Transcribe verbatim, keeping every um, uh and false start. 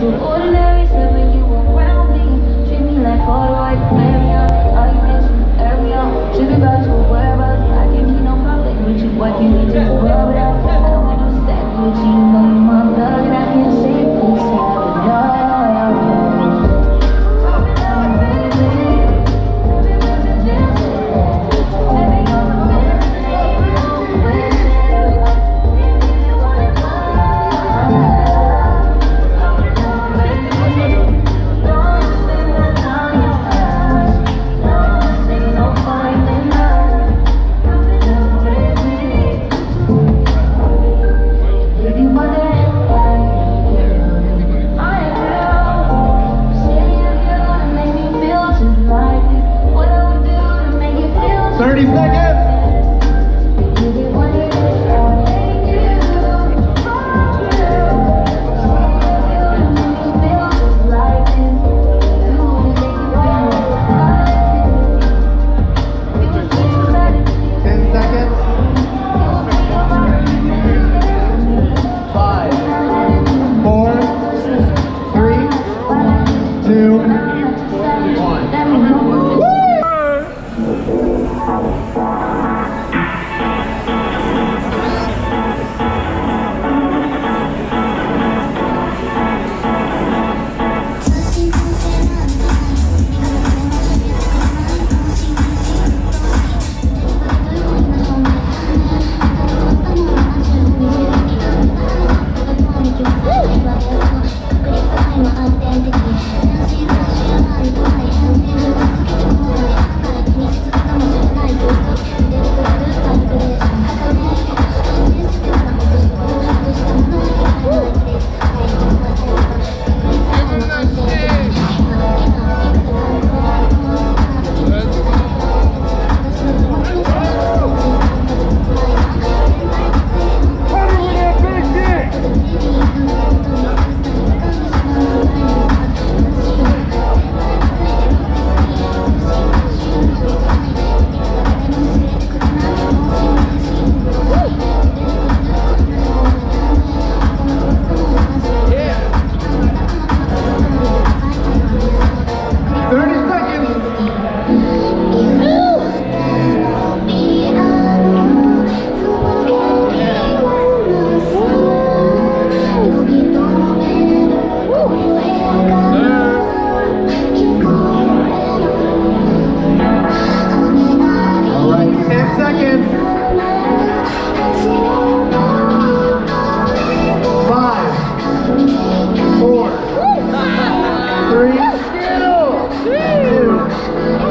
so ordinary, said when you were around me. Treat me like all right, Maria. All you mentioned earlier. Should be about your whereabouts. I can't be no problem with you. Why can't we just rub it out? I don't want no stack with you. You know you're my love and I can't say this. Three, two, two.